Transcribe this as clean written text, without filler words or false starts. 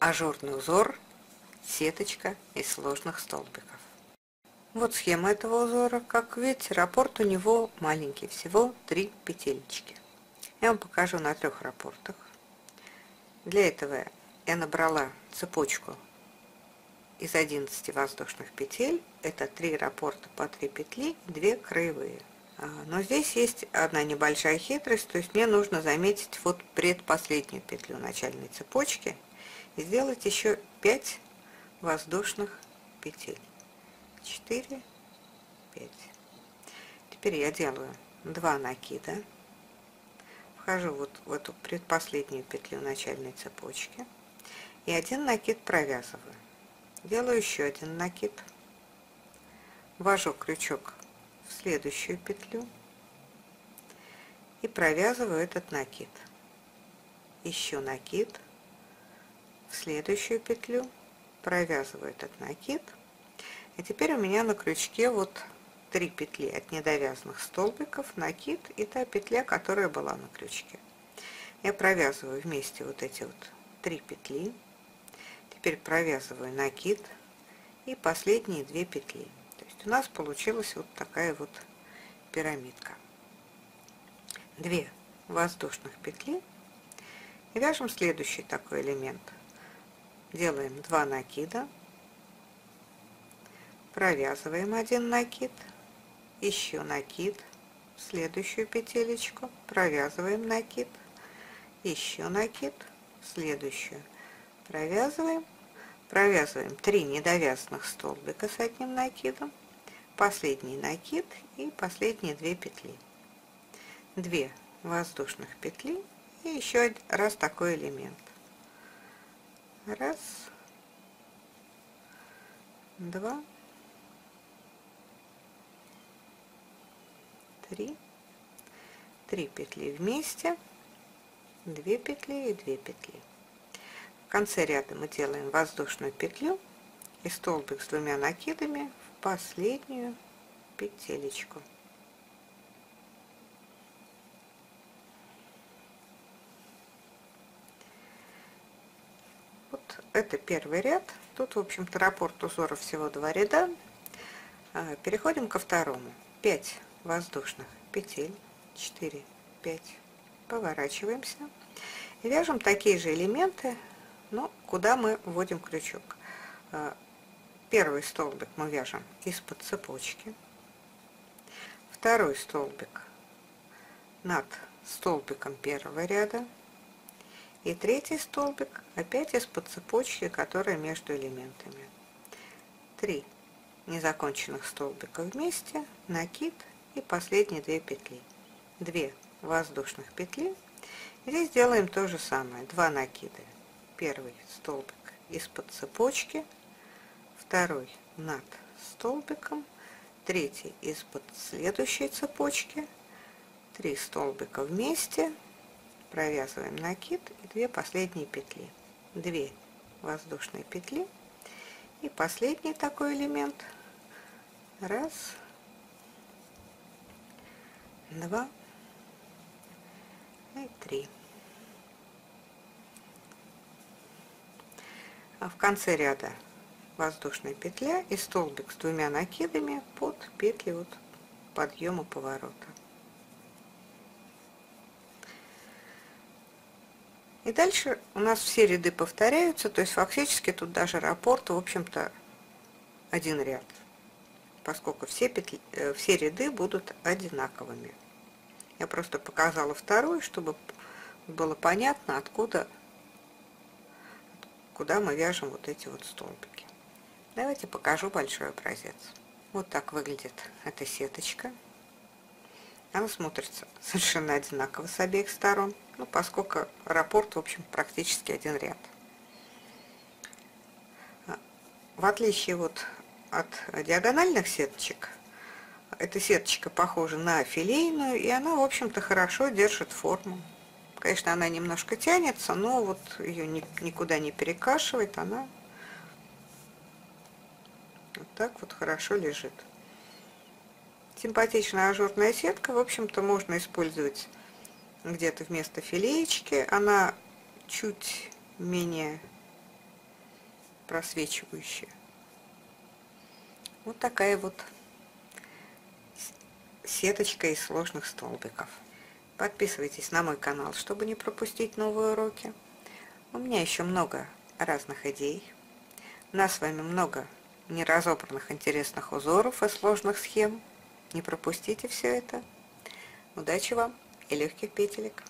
ажурный узор, сеточка из сложных столбиков. Вот схема этого узора. Как видите, раппорт у него маленький, всего 3 петелечки. Я вам покажу на 3 раппортах. Для этого я набрала цепочку из 11 воздушных петель. Это 3 раппорта по 3 петли, 2 краевые. Но здесь есть одна небольшая хитрость, то есть мне нужно заметить вот предпоследнюю петлю начальной цепочки и сделать еще 5 воздушных петель. 4, 5. Теперь я делаю 2 накида, вхожу вот в эту предпоследнюю петлю начальной цепочки и 1 накид провязываю, делаю еще 1 накид, ввожу крючок в следующую петлю и провязываю этот накид, еще накид в следующую петлю, провязываю этот накид. И теперь у меня на крючке вот 3 петли от недовязанных столбиков, накид и та петля, которая была на крючке. Я провязываю вместе вот эти вот 3 петли. Теперь провязываю накид и последние 2 петли. То есть у нас получилась вот такая вот пирамидка. 2 воздушных петли. И вяжем следующий такой элемент. Делаем 2 накида. Провязываем 1 накид, еще накид в следующую петелечку, провязываем накид, еще накид в следующую, провязываем 3 недовязанных столбика с одним накидом, последний накид и последние 2 петли, 2 воздушных петли и еще раз такой элемент, 1, 2. 3 петли вместе, 2 петли и 2 петли. В конце ряда мы делаем воздушную петлю и столбик с 2 накидами в последнюю петелечку. Вот это первый ряд. Тут, в общем-то, раппорт узора всего 2 ряда. Переходим ко второму. 5 воздушных петель, 4, 5, поворачиваемся и вяжем такие же элементы, но куда мы вводим крючок. Первый столбик мы вяжем из-под цепочки, второй столбик над столбиком первого ряда и третий столбик опять из-под цепочки, которая между элементами. 3 незаконченных столбика вместе, накид и последние 2 петли, 2 воздушных петли. Здесь делаем то же самое, 2 накида, первый столбик из-под цепочки, второй над столбиком, третий из-под следующей цепочки, 3 столбика вместе, провязываем накид и 2 последние петли, 2 воздушные петли и последний такой элемент, 1, 2 и 3. А в конце ряда воздушная петля и столбик с 2 накидами под петли вот подъема поворота. И дальше у нас все ряды повторяются, то есть фактически тут даже раппорт, в общем-то, 1 ряд, поскольку все ряды будут одинаковыми. Я просто показала вторую, чтобы было понятно, куда мы вяжем вот эти вот столбики. Давайте покажу большой образец. Вот так выглядит эта сеточка. Она смотрится совершенно одинаково с обеих сторон, ну, поскольку раппорт, в общем, практически 1 ряд. В отличие вот от диагональных сеточек, эта сеточка похожа на филейную, и она, в общем-то, хорошо держит форму. Конечно, она немножко тянется, но вот ее никуда не перекашивает, она вот так вот хорошо лежит. Симпатичная ажурная сетка, в общем-то, можно использовать где-то вместо филеечки. Она чуть менее просвечивающая. Вот такая вот сеточка из сложных столбиков. Подписывайтесь на мой канал, чтобы не пропустить новые уроки. У меня еще много разных идей. У нас с вами много неразобранных интересных узоров и сложных схем. Не пропустите все это. Удачи вам и легких петелек!